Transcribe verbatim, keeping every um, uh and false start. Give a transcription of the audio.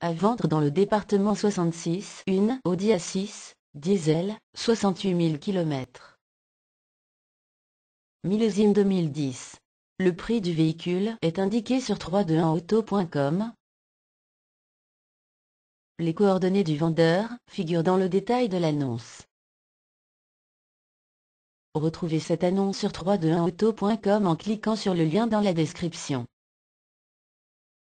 À vendre dans le département soixante-six, une Audi A six, diesel, soixante-huit mille km. Millésime deux mille dix. Le prix du véhicule est indiqué sur trois cent vingt et un auto point com. Les coordonnées du vendeur figurent dans le détail de l'annonce. Retrouvez cette annonce sur trois cent vingt et un auto point com en cliquant sur le lien dans la description.